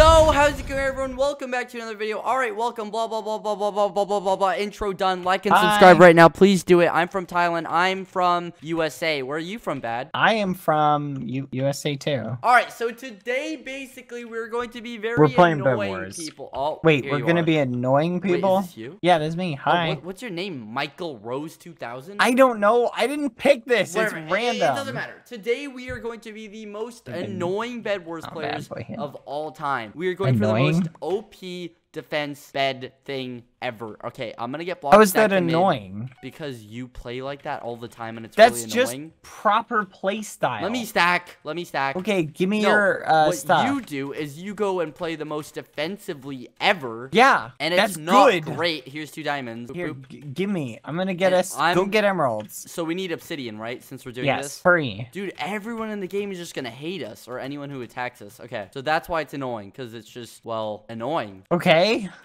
Yo, how's it going, everyone? Welcome back to another video. All right, welcome. Blah blah blah blah blah blah blah blah blah blah. Intro done. Like and subscribe right now, please do it. I'm from Thailand. I'm from USA. Where are you from, Bad? I am from USA too. All right, so today basically we're going to be annoying people. Oh, wait, we're gonna be annoying people. Wait, is this you? Yeah, that's me. Hi. Oh, what's your name? Michael Rose 2000. I don't know. I didn't pick this. It's random. It doesn't matter. Today we are going to be the most annoying Bedwars players of all time. We are going for the most OP defense bed thing ever. Okay, I'm gonna get blocked. How is that annoying? Because you play like that all the time, and it's really annoying. That's just proper play style. Let me stack. Let me stack. Okay, give me your stuff. What you do is you go and play the most defensively ever. Yeah, and it's not great. Here's 2 diamonds. Here, give me. I'm gonna get us. Go get emeralds. So we need obsidian, right? Since we're doing this. Yes, hurry. Dude, everyone in the game is just gonna hate us or anyone who attacks us. Okay, so that's why it's annoying, because it's just annoying. Okay.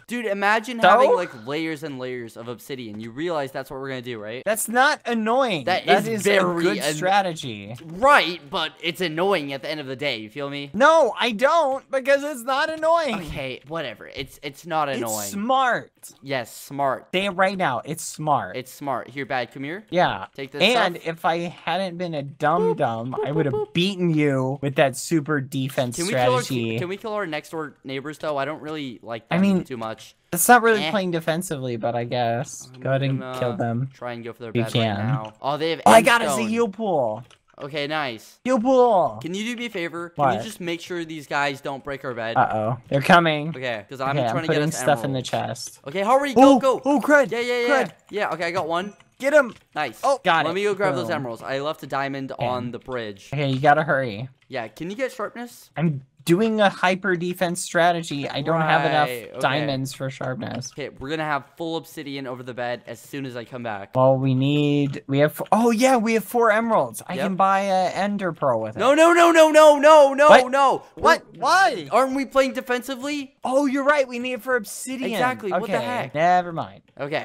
Dude, imagine having like layers and layers of obsidian. You realize that's what we're gonna do, right? That's not annoying. That is very good strategy. Right, but it's annoying at the end of the day. You feel me? No, I don't, because it's not annoying. Okay, whatever. It's not annoying. It's smart. Yes, smart. Damn right now, it's smart. It's smart. Here, Bad, come here. Yeah. Take this. And stuff. If I hadn't been a dumb, I would have beaten you with that super defense strategy. Can we kill our next door neighbors though? I don't really like that. I mean, too much. It's not really playing defensively, but I guess go ahead and kill them. Try and go for their bed right now. Oh, they have. Oh, I got a heal pool. Okay, nice. Heal pool. Can you do me a favor? What? Can you just make sure these guys don't break our bed? Uh oh, they're coming. Okay, because I'm trying to get us stuff in the chest. Okay, hurry, go, go. Oh, crud. Yeah, yeah, yeah. Crud. Yeah. Okay, I got one. Get him. Nice. Oh, got it. Let me go grab those emeralds. I left a diamond on the bridge. Okay, you gotta hurry. Yeah. Can you get sharpness? I'm doing a hyper defense strategy. I don't have enough diamonds for sharpness. Okay, we're gonna have full obsidian over the bed as soon as I come back. Well, we have, oh yeah, we have 4 emeralds. I can buy an ender pearl with it. No, no, no, no, no, no, no, no. What? Why? Aren't we playing defensively? Oh, you're right. We need it for obsidian. Exactly. Okay. What the heck? Never mind. Okay.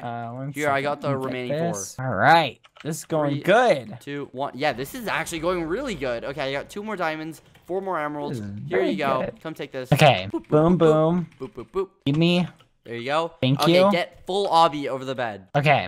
Here, I got the remaining 4. All right. This is going good. 2, 1. Yeah, this is actually going really good. Okay, I got 2 more diamonds. 4 more emeralds. Here you go. Good. Come take this. Okay. Boop, boom, boom. Boop, boop, boop. Give me. There you go. Thank you. Okay, get full obby over the bed. Okay.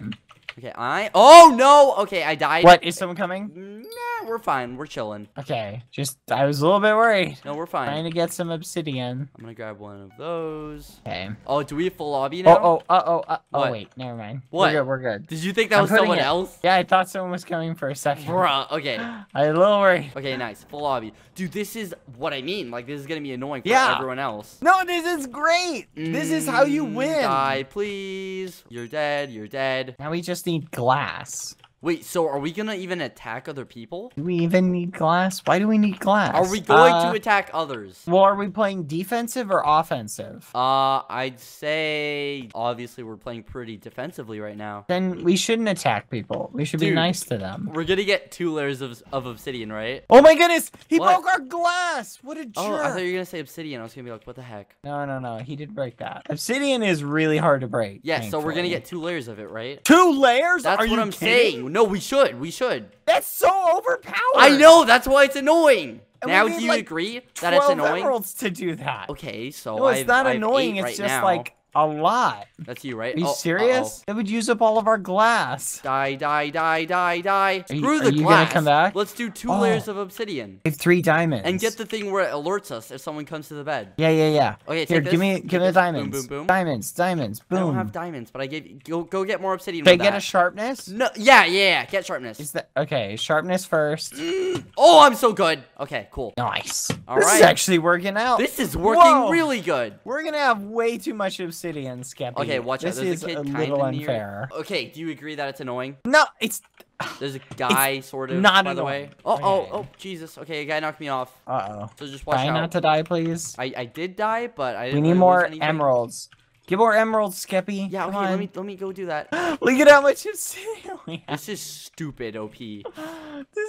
Okay, oh, no. Okay, I died. What? Is someone coming? Nah, we're fine. We're chilling. Okay. Just, I was a little bit worried. No, we're fine. Trying to get some obsidian. I'm gonna grab one of those. Okay. Oh, do we have full obby now? Oh, oh, oh, oh, oh, wait. Never mind. What? We're good, we're good. Did you think that was someone else? Yeah, I thought someone was coming for a second. Bruh, okay. I was a little worried. Okay, nice. Full obby. Dude, this is what I mean. Like, this is gonna be annoying for everyone else. No, this is great. This is how you win. Die, please. You're dead. You're dead. Now we just need glass. Wait, so are we gonna even attack other people? Do we even need glass? Why do we need glass? Are we going to attack others? Well, are we playing defensive or offensive? I'd say obviously we're playing pretty defensively right now. Then we shouldn't attack people. We should be nice to them. We're gonna get 2 layers of obsidian, right? Oh my goodness, he broke our glass. What a jerk. Oh, I thought you were gonna say obsidian. I was gonna be like, what the heck? No, no, no, he did break that. Obsidian is really hard to break. Yeah, thankfully. So we're gonna get 2 layers of it, right? 2 layers? That's what I'm saying. No, we should. We should. That's so overpowered. I know. That's why it's annoying. And now, do you agree that it's annoying? 12 emeralds to do that. Okay, so no, it's not annoying. It's just like a lot. That's you, right? Are you serious? That would use up all of our glass. Die, die, die, die, die. Screw the glass. Are you gonna come back? Let's do 2 layers of obsidian. I have 3 diamonds. And get the thing where it alerts us if someone comes to the bed. Yeah, yeah, yeah. Okay, here, give me the diamonds. Boom, boom, boom. Diamonds, diamonds, boom. I don't have diamonds, but I gave. Go get more obsidian. Can I get a sharpness? No. Yeah, yeah, yeah. Get sharpness. Is that okay? Sharpness first. Oh, I'm so good. Okay, cool. Nice. All right. This is actually working out. This is working really good. We're gonna have way too much obsidian. Skeppy. Okay, watch out. There's a kid kind of near. Okay, do you agree that it's annoying? No, it's. There's a guy sort of. Not by the way. Oh, oh, oh, Jesus. Okay, a guy knocked me off. Uh oh. So just watch out. Try not to die, please. I did die, but I didn't. We need more emeralds. Give more emeralds, Skeppy. Yeah, okay, let me go do that. Look at how much obsidian we have. This is stupid, OP. This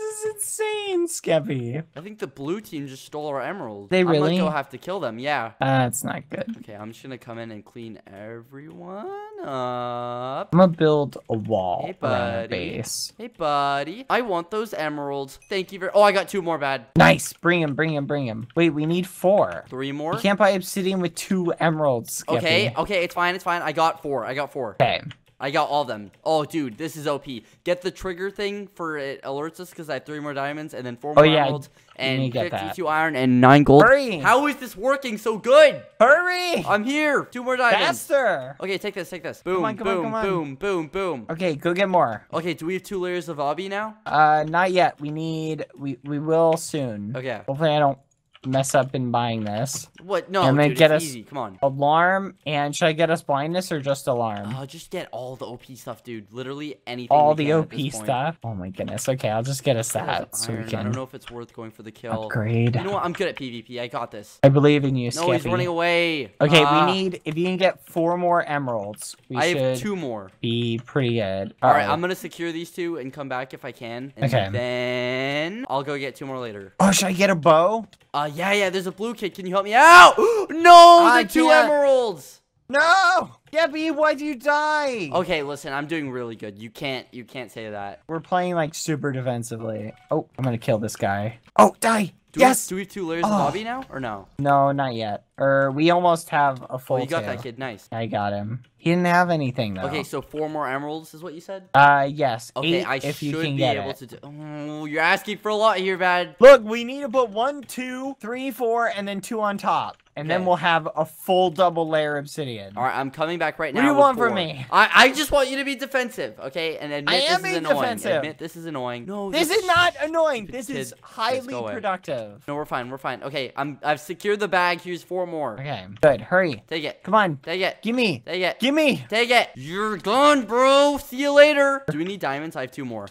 is insane, Skeppy. I think the blue team just stole our emeralds. They really? I'm gonna have to kill them, yeah. That's not good. Okay, I'm just gonna come in and clean everyone up. I'm gonna build a wall around the base. Hey, buddy. I want those emeralds. Thank you very... Oh, I got 2 more, bad. Nice. Bring him, bring him, bring him. Wait, we need 4. 3 more? You can't buy obsidian with 2 emeralds, Skeppy. Okay, okay, it's fine, it's fine. I got 4. I got 4. Okay. I got all of them. Oh, dude, this is OP. Get the trigger thing for it alerts us because I have 3 more diamonds and then 4 more emeralds and 52 iron and 9 gold. Hurry! How is this working so good? Hurry! I'm here. 2 more diamonds. Faster! Okay, take this, take this. Boom, come on, come boom, on, come boom, on. Boom, boom, boom. Okay, go get more. Okay, do we have 2 layers of obby now? Not yet. We need. We will soon. Okay. Hopefully, I don't mess up in buying this. What? No, and then dude, get it's us easy. Come on. Alarm, and should I get us blindness or just alarm? Just get all the OP stuff, dude. Literally anything. All the OP stuff? Oh my goodness. Okay, I'll just get us that so we can. I don't know if it's worth going for the kill. Upgrade. You know what? I'm good at PvP. I got this. I believe in you, Skeppy. No, he's running away. Okay, we need, if you can get 4 more emeralds, we should have 2 more. Be pretty good. All right, I'm going to secure these 2 and come back if I can. And then I'll go get 2 more later. Oh, should I get a bow? Yeah, yeah, there's a blue kid. Can you help me out? No, the 2 emeralds. No, Skeppy, why'd you die? Okay, listen, I'm doing really good. You can't say that. We're playing like super defensively. Oh, I'm gonna kill this guy. Oh, die. Yes. Do we have 2 layers of obby now or no? No, not yet. We almost have a full. Oh, you got that kid. Nice. I got him. He didn't have anything though. Okay, so 4 more emeralds is what you said? Yes. Okay, 8 I if should you can be get able it. To do. Oh, you're asking for a lot here, bad. Look, we need to put 1, 2, 3, 4, and then 2 on top. And then we'll have a full double layer obsidian. All right, I'm coming back right now. What do you want from me? I just want you to be defensive, okay? And admit this is annoying. Defensive. Admit this is annoying. No, this is not annoying. This is highly productive. No, we're fine. We're fine. Okay, I've secured the bag. Here's 4 more. Okay, good. Hurry. Take it. Come on. Take it. Give me. Take it. Give me. Take it. You're gone, bro. See you later. Do we need diamonds? I have 2 more.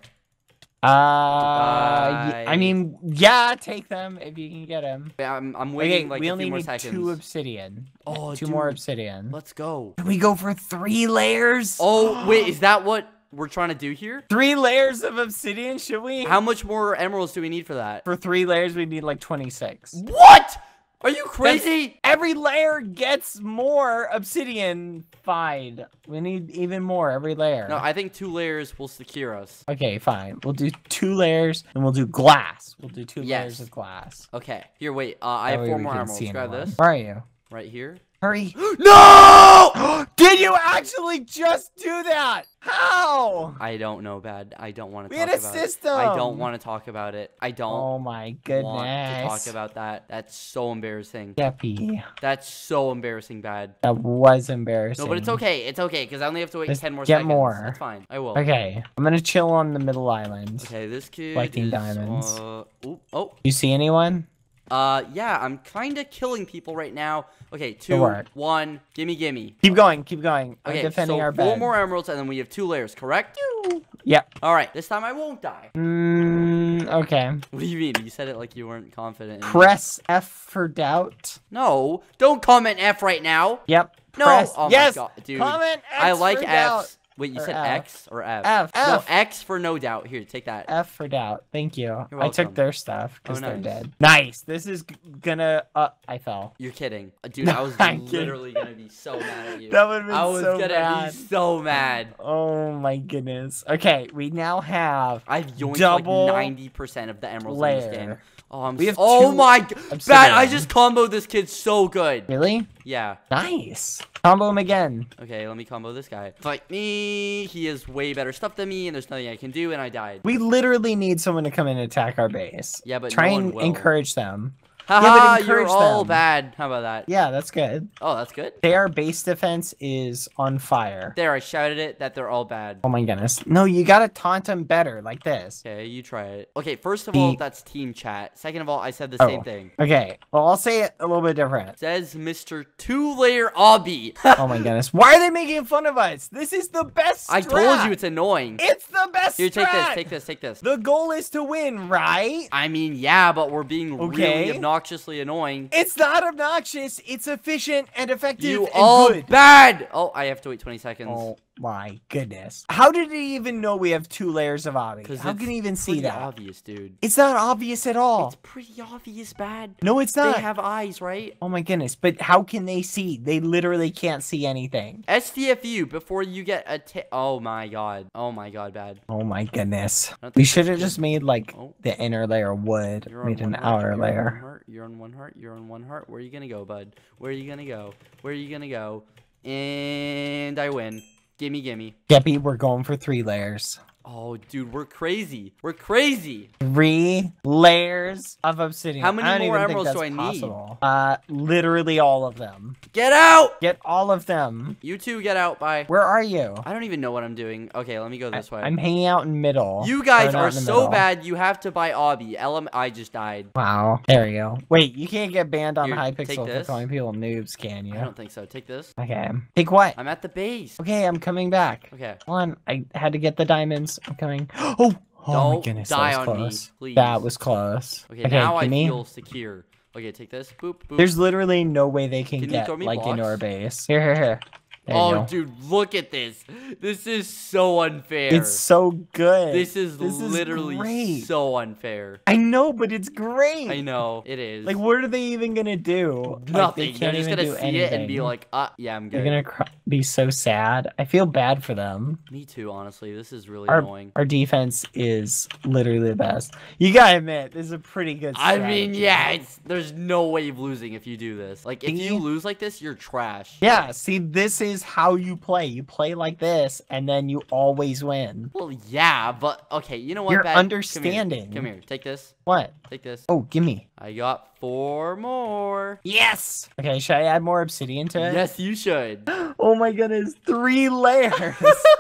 I mean, yeah, take them if you can get them. I'm waiting like a few more seconds. We only need 2 obsidian. Oh, 2 more obsidian. Let's go. Can we go for 3 layers? Oh, wait, is that what we're trying to do here? 3 layers of obsidian, should we? How much more emeralds do we need for that? For 3 layers, we need like 26. What? Are you crazy? That's, every layer gets more obsidian-fied. We need even more every layer. No, I think 2 layers will secure us. Okay, fine. We'll do 2 layers, and we'll do glass. We'll do 2 layers of glass. Okay. Here, wait. I have 4 more emeralds. Grab this. Where are you? Right here. Hurry. No! Did you actually just do that? How? I don't know, bad. I don't want to talk about it. We had a system. I don't want to talk about it. I don't want to talk about that. That's so embarrassing. Skeppy. That's so embarrassing, bad. That was embarrassing. No, but it's okay. It's okay, because I only have to wait 10 more seconds. Get more. That's fine. I will. Okay. I'm going to chill on the middle island. Okay, this kid collecting diamonds. Oh. You see anyone? Yeah, I'm kind of killing people right now. Okay, 2, 1, gimme, gimme. Keep going, keep going. Okay, I'm defending our bed. 4 more emeralds, and then we have 2 layers, correct? Yep. All right, this time I won't die. Okay. What do you mean? You said it like you weren't confident. Press F for doubt. No, don't comment F right now. Yep. No. Press, oh yes. My God, dude. Comment X I like for Fs. Doubt. Wait, you said F. X or F? F. No, X for no doubt. Here, take that. F for doubt. Thank you. I took their stuff because they're dead. Nice. This is gonna... I fell. You're kidding. Dude, no, I was literally gonna be so mad at you. That would have been so bad. I was gonna be so mad. Oh, my goodness. Okay, we now have... I've yoinked double like 90% of the emeralds in this game. Oh, I'm oh my god, Bad, I just comboed this kid so good. Really? Yeah. Nice. Combo him again. Okay, let me combo this guy. Fight me. He has way better stuff than me, and there's nothing I can do, and I died. We literally need someone to come in and attack our base. Yeah, but try and encourage them. Haha, yeah, you're all bad. How about that? Yeah, that's good. Oh, that's good? Their base defense is on fire. There, I shouted it that they're all bad. Oh my goodness. No, you gotta taunt them better, like this. Okay, you try it. Okay, first of all, that's team chat. Second of all, I said the same thing. Okay, well, I'll say it a little bit different. Says Mr. 2-Layer Obby. Oh my goodness. Why are they making fun of us? This is the best strat. I told you it's annoying. It's the best strat. Here, take this, take this, take this. The goal is to win, right? I mean, yeah, but we're being really obnoxious. Obnoxiously annoying. It's not obnoxious. It's efficient and effective. You and all good. Bad. Oh, I have to wait 20 seconds. Oh, My goodness. How did he even know we have two layers of obby? How can he even see that? It's pretty obvious, dude. It's not obvious at all. It's pretty obvious, bad. No, it's not. They have eyes, right? Oh my goodness, but how can they see? They literally can't see anything. STFU, before you get a oh my god. Oh my god, bad. Oh my goodness. We should have just made, like, the inner layer wood. Made an outer layer. You're on one heart. You're on one heart. Where are you gonna go, bud? Where are you gonna go? Where are you gonna go? And I win. Gimme, gimme. Skeppy, we're going for 3 layers. Oh, dude, we're crazy. We're crazy. 3 layers of obsidian. How many more emeralds do I need? Literally all of them. Get out! Get all of them. You two, get out. Bye. Where are you? I don't even know what I'm doing. Okay, let me go this way. I'm hanging out in middle. You guys are so bad, you have to buy obby. I just died. Wow. There you go. Wait, you can't get banned on Hypixel for calling people noobs, can you? I don't think so. Take this. Okay. Take what? I'm at the base. Okay, I'm coming back. Okay. Hold on. I had to get the diamonds. I'm coming. Oh, oh my goodness, die on close. Me, please. That was close. Okay, now I feel secure. Okay, take this. Boop, boop. There's literally no way they can get like blocks into our base. Here, here, here. There oh, dude, look at this. This is so unfair. It's so good. This is literally great. So unfair. I know, but it's great. I know, it is. Like, what are they even going to do? Nothing. Like, they're just going to see anything. It and be like, yeah, I'm good. They're going to be so sad. I feel bad for them. Me too, honestly. This is really annoying. Our defense is literally the best. You got to admit, this is a pretty good strategy. I mean, yeah, there's no way of losing if you do this. Like, if you lose like this, you're trash. Yeah, see, this is how you play. You play like this, and then you always win. Well, yeah, but okay, you know what? You're understanding. Come here, take this. What? Take this. Oh, gimme. I got 4 more. Yes! Okay, should I add more obsidian to it? Yes, you should. Oh my goodness, 3 layers.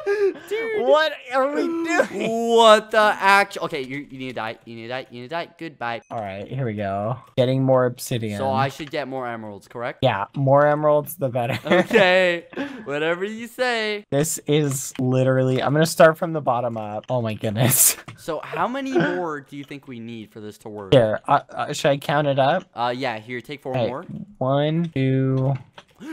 Dude. What are we doing? What the actual? Okay, you need to die. You need to die. You need to die. Goodbye. All right, here we go. Getting more obsidian. So I should get more emeralds, correct? Yeah, more emeralds, the better. Okay. Whatever you say. This is literally... I'm going to start from the bottom up. Oh my goodness. So how many more do you think we need for this to work? Here, should I count it up? Yeah, here, take 4 more. 1, 2...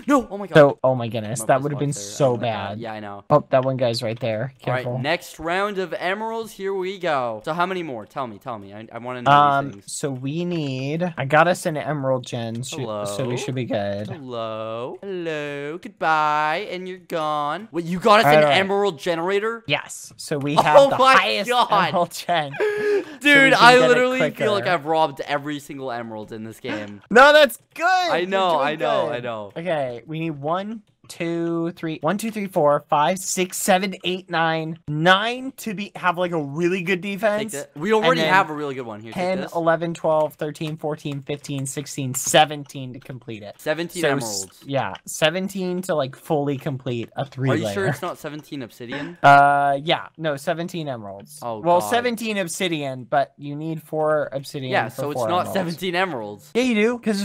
No! Oh my god. So, oh my goodness, that would have been so bad. Yeah, I know. Oh, that one guy's right there. Careful. All right, next round of emeralds. Here we go. So how many more? Tell me. I want to know these things. So we need... I got us an emerald gen, so we should be good. Hello. Goodbye, and you're gone. Wait, you got us an emerald generator? Yes. So we have the highest emerald gen. Dude, I literally feel like I've robbed every single emerald in this game. No, that's good. I know. Okay. Okay, we need 1, 2, 3, 1, 2, 3, 4, 5, 6, 7, 8, 9, 9 to have like a really good defense. We already have a really good one here. 10, 11, 12, 13, 14, 15, 16, 17 to complete it. 17 emeralds. Yeah, 17 to like fully complete a 3 layer. Are you sure it's not 17 obsidian? Yeah, no, 17 emeralds. Oh, well, God. 17 obsidian, but you need 4 obsidian. Yeah, so it's not emeralds. 17 emeralds. Yeah, you do, because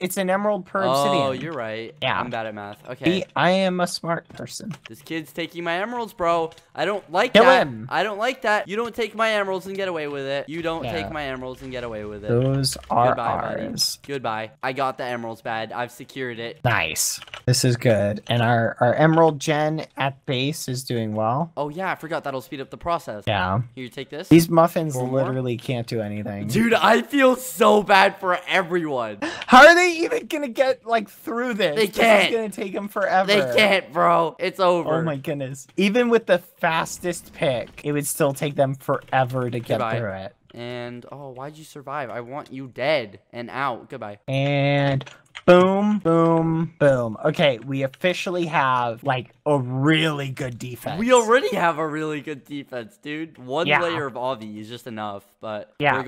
it's an emerald per obsidian. Oh, you're right. Yeah, I'm bad at math. Okay. I am a smart person. This kid's taking my emeralds, bro. I don't like that. Kill him. I don't like that. You don't take my emeralds and get away with it. You don't take my emeralds and get away with it. Those are ours. Buddy. Goodbye. I got the emeralds, bad. I've secured it. Nice. This is good. And our emerald gen at base is doing well. Oh, yeah. I forgot. That'll speed up the process. Yeah. Here, take this. These muffins literally can't do anything. Dude, I feel so bad for everyone. How are they even going to get, like, through this? They can't. It's going to take them forever. They can't, bro. It's over. Oh my goodness. Even with the fastest pick, it would still take them forever to get through it. And, oh, why'd you survive? I want you dead and out. Goodbye. And... boom, boom, boom. Okay, we officially have, like, a really good defense. We already have a really good defense, dude. One layer of obby is just enough, but yeah,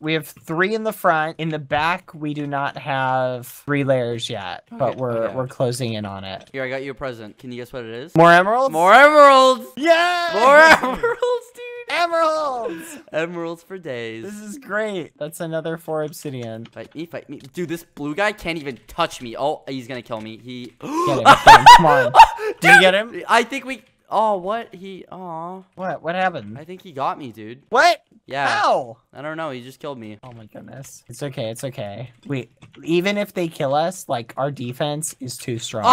we have 3 in the front. In the back, we do not have 3 layers yet, but we're closing in on it. Here, I got you a present. Can you guess what it is? More emeralds? More emeralds! Yeah! More emeralds, dude! Emeralds! Emeralds for days. This is great. That's another 4 obsidian. Fight me. Dude, this blue guy can't even touch me. Oh, he's gonna kill me. Get him. Come on. Did you get him? I think we... Oh, what? Aw. What? What happened? I think he got me, dude. What? Yeah. How? I don't know. He just killed me. Oh my goodness. It's okay. It's okay. Wait. Even if they kill us, like, our defense is too strong.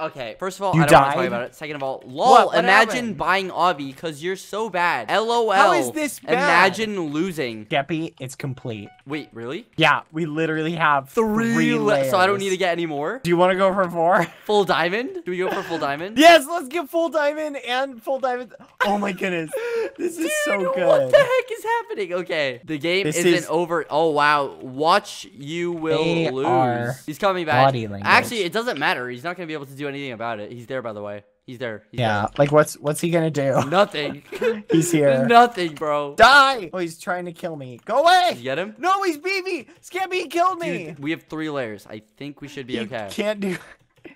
Okay. First of all, I don't want to talk about it. Second of all, lol. What imagine buying Obby because you're so bad. LOL. How is this bad? Imagine losing. Skeppy, it's complete. Wait, really? Yeah. We literally have three layers. So I don't need to get any more. Do you want to go for four? Full diamond? Do we go for full diamond? Yes. Let's get full diamond and full diamond. Oh my goodness. This is so good. What the heck is happening? Okay, the game isn't over. Oh wow, watch, you will lose. He's coming back. Actually, it doesn't matter. He's not gonna be able to do anything about it. He's there, by the way. He's there. Yeah, like what's he gonna do? Nothing. He's here. Nothing, bro. Die! Oh, he's trying to kill me. Go away! Did you get him? No, he's beat me. Skeppy killed me. Dude, we have three layers. I think we should be okay. Can't do.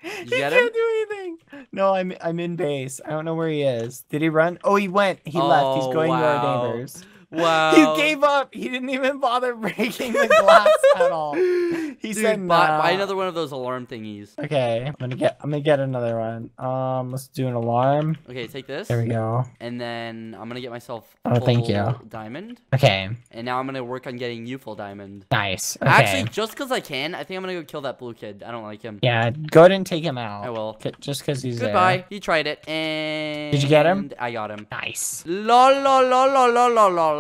He can't do anything. No, I'm in base. I don't know where he is. Did he run? Oh, he went. He left. He's going to our neighbors. Wow. He gave up. He didn't even bother breaking the glass at all. He said, no. Buy another one of those alarm thingies. Okay. I'm gonna get another one. Let's do an alarm. Okay, take this. There we go. And then I'm gonna get myself full diamond. Okay. And now I'm gonna work on getting you full diamond. Nice. Okay. Actually, just because I can, I think I'm gonna go kill that blue kid. I don't like him. Yeah, go ahead and take him out. I will. Just because he's there. Goodbye. He tried it. And did you get him? I got him. Nice. Lol lol lol lol lol lol lol.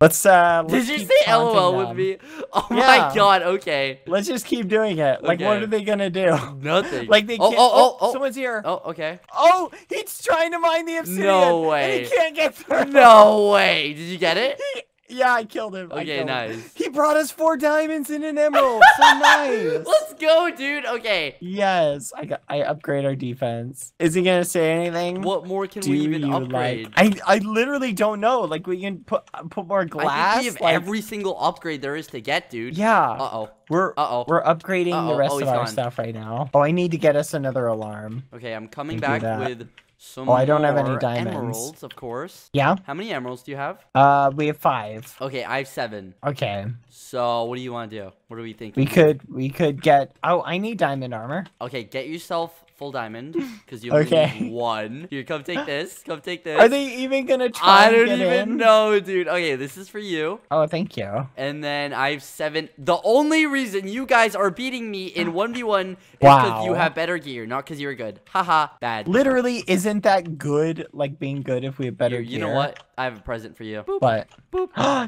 Let's did you say LOL with me? Oh my god, okay. Let's just keep doing it. Like, what are they gonna do? Nothing. Like, they can't. Oh, someone's here. Oh, okay. Oh, he's trying to mine the obsidian. No way. And he can't get through. No way. Did you get it? Yeah, I killed him. Okay, nice. He brought us 4 diamonds and an emerald. So nice. Let's go, dude. Okay. Yes, I upgrade our defense. Is he gonna say anything? What more can we even upgrade? Like, I literally don't know. Like, we can put more glass. I think we have every single upgrade there is to get, dude. Yeah. We're upgrading the rest of our stuff right now. Oh, I need to get us another alarm. Okay, I'm coming back with. Oh, I don't have any diamonds. Emeralds, of course. Yeah. How many emeralds do you have? We have 5. Okay, I have 7. Okay. So, what do you want to do? What do we think? We could get. Oh, I need diamond armor. Okay, get yourself full diamond because you only need 1. Here, come take this. Come take this. Are they even gonna try? I don't even know, dude. Okay, this is for you. Oh, thank you. And then I have 7. The only reason you guys are beating me in 1v1 is because you have better gear, not because you're good. Haha, bad. Literally, isn't that good? Like being good if we have better gear. You know what? I have a present for you. What?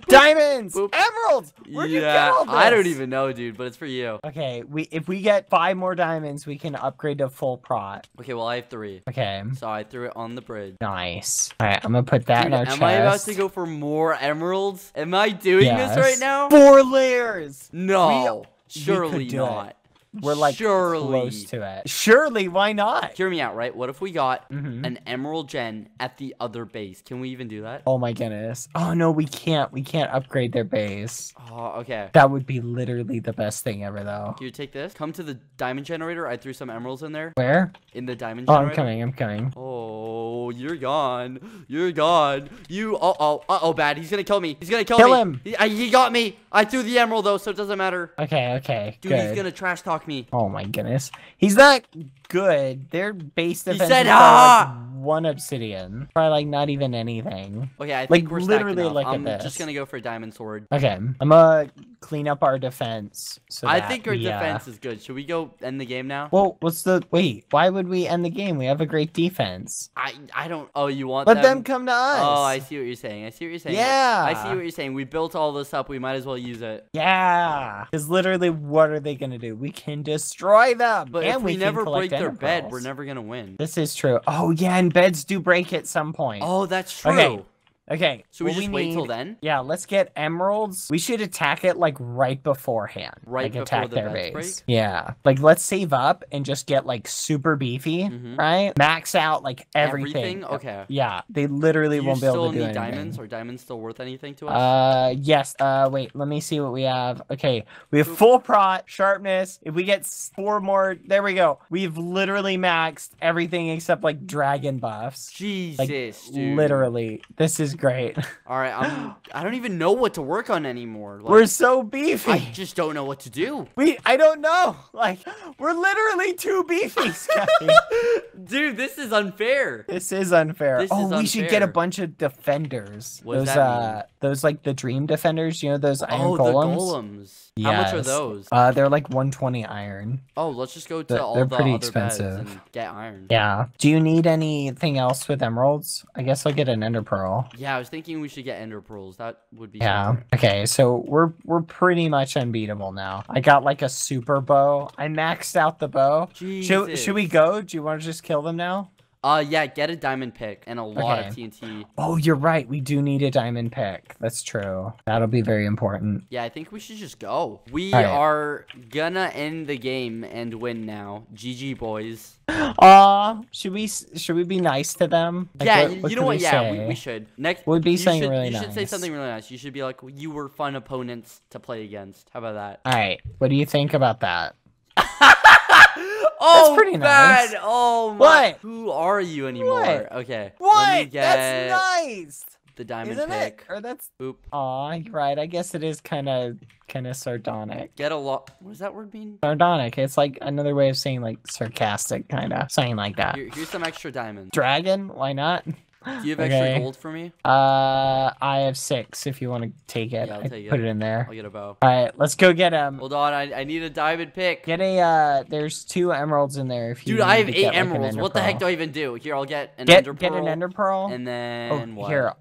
Diamonds, emeralds. Where'd you get all this? I don't even know, dude. But it's for you. Okay, if we get 5 more diamonds, we can upgrade to full prot. Okay, well I have 3. Okay. So I threw it on the bridge. Nice. All right, I'm gonna put that in our chest. Am I about to go for more emeralds? Am I doing this right now? 4 layers. No, surely not. We're like close to it. Surely, why not? Hear me out, right? What if we got an emerald gen at the other base? Can we even do that? Oh my goodness. Oh no, we can't. We can't upgrade their base. Oh, okay. That would be literally the best thing ever, though. Can you take this? Come to the diamond generator. I threw some emeralds in there. Where? In the diamond generator. Oh, I'm coming. I'm coming. Oh, you're gone. You're gone. You. Bad. He's gonna kill me. He's gonna kill me. Kill him. He got me. I threw the emerald though, so it doesn't matter. Okay. Okay. Dude, he's gonna trash talk me. Oh my goodness. He's not good. Their base defense is like 1 obsidian. Probably like not even anything. Okay, I think like, we're literally like I'm just gonna go for a diamond sword. Okay. I'm gonna clean up our defense. So I think our defense is good. Should we go end the game now? Well, wait, why would we end the game? We have a great defense. I don't you want them? Let them come to us. Oh, I see what you're saying. I see what you're saying. Yeah. I see what you're saying. We built all this up. We might as well use it. Yeah. Because literally what are they gonna do? We can destroy them. But and if we never break their bed, we're never gonna win. This is true. Oh yeah, and beds do break at some point. Oh, that's true. Okay, so we just wait till then? Yeah, let's get emeralds. We should attack it, like, right beforehand. Right before attack their base. Yeah. Like, let's save up and just get, like, super beefy, right? Max out, like, everything. Okay. Yeah, they literally won't be able to do anything. Do you still need diamonds? Are diamonds still worth anything to us? Yes. Wait, let me see what we have. Okay, we have full prot, sharpness. If we get 4 more, there we go. We've literally maxed everything except, like, dragon buffs. Jesus, like, dude. Literally. This is is great. All right, I don't even know what to work on anymore. Like, we're so beefy. I just don't know what to do. I don't know. Like, we're literally too beefy, Skeppy. Dude, this is unfair. This is unfair. We should get a bunch of defenders. What does that mean? Those like the dream defenders, you know, those iron golems. Oh, the golems. Yes. How much are those? They're like 120 iron. Oh, let's just go to all the other beds and get iron. Yeah. Do you need anything else with emeralds? I guess I'll get an ender pearl. Yeah, I was thinking we should get ender pearls. That would be better. Okay, so we're pretty much unbeatable now. I got like a super bow. I maxed out the bow. Should we go? Do you want to just kill them now? Yeah, get a diamond pick and a lot of TNT. Oh, you're right. We do need a diamond pick. That's true. That'll be very important. Yeah, I think we should just go. We are gonna end the game and win now. GG, boys. Should we be nice to them? Like, yeah, what you know what? Yeah, we should. Next, we'd be saying really nice. You should say something really nice. You should be like, you were fun opponents to play against. How about that? All right. What do you think about that? Oh, that's pretty nice. Oh my! What? Who are you anymore? What? Okay. What? Let me get that's nice. The diamond pick. Or that's. Oop. Aw, you're right. I guess it is kind of sardonic. Get a lot. What does that word mean? Sardonic. It's like another way of saying like sarcastic, kind of saying like that. Here's some extra diamonds. Dragon? Why not? Do you have extra gold for me? I have 6 if you want to take it. Yeah, I'll take it. Put it in there. I'll get a bow. All right, let's go get him. Hold on, I need a diamond pick. Get a, there's 2 emeralds in there. If you I have 8 emeralds. Like what the heck do I even do? Here, I'll get an ender pearl. Get an ender pearl. And then what? Here,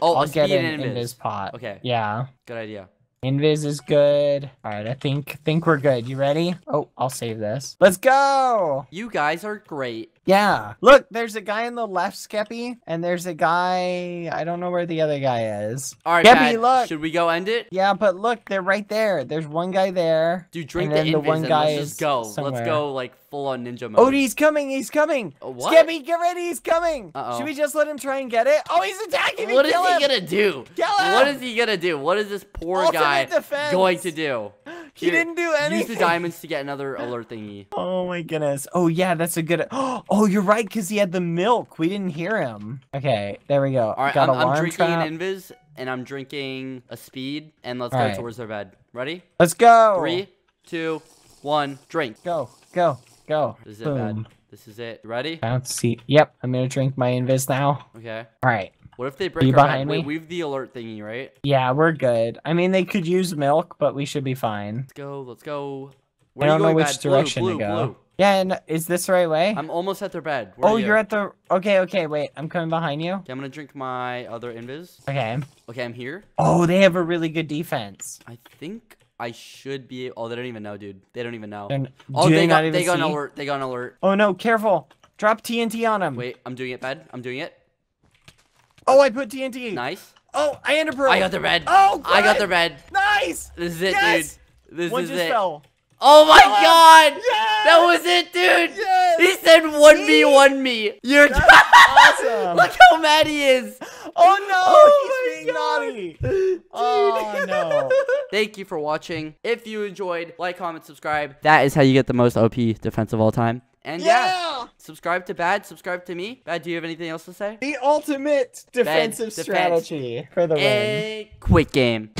I'll get an invis pot. Okay. Yeah. Good idea. Invis is good. All right, I think we're good. You ready? Oh, I'll save this. Let's go. You guys are great. Yeah. Look, there's a guy on the left, Skeppy, and there's a guy. I don't know where the other guy is. All right, Skeppy, look. Should we go end it? Yeah, but look, they're right there. There's one guy there. Dude, drink the invis. The one guy is somewhere. Let's go like full on ninja mode. Oh, he's coming. He's coming. What? Skeppy, get ready. He's coming. Should we just let him try and get it? Oh, he's attacking me. What is he gonna do? Kill him. What is he gonna do? What is this poor guy going to do? He didn't do anything. Use the diamonds to get another alert thingy. Oh my goodness. Oh yeah, that's a good. Oh, you're right, because he had the milk. We didn't hear him. Okay, there we go. All right, I'm drinking an invis, and I'm drinking a speed, and let's go towards their bed. Ready? Let's go. 3, 2, 1, drink. Go, go, go. This is it, bad. This is it. Ready? I don't see. Yep, I'm gonna drink my invis now. Okay. All right. What if they break our back? Wait, we have the alert thingy, right? Yeah, we're good. I mean, they could use milk, but we should be fine. Let's go, let's go. Where I don't know which direction to go. Blue. Yeah, and is this the right way? I'm almost at their bed. Where are you? You're at the... Okay, okay, wait. I'm coming behind you. Okay, I'm gonna drink my other invis. Okay. Okay, I'm here. Oh, they have a really good defense. I think I should be... Oh, they don't even know, dude. They don't even know. Oh, they got an alert. They got an alert. Oh, no, careful. Drop TNT on them. Wait, I'm doing it, bud. I'm doing it. Oh, I put TNT. Nice. Oh, I ender pearl. I got the red. Oh, good. I got the red. Nice. This is it, dude. This is it. Fell. Oh my god. Yes. That was it, dude. Yes. He said 1v1 me. You're awesome. Look how mad he is. Oh no. Oh, he's being naughty. Dude. Oh no. Thank you for watching. If you enjoyed, like, comment, subscribe. That is how you get the most OP defense of all time. And yeah, subscribe to Bad, subscribe to me. Bad, do you have anything else to say? The ultimate defensive strategy for the win. Quick game.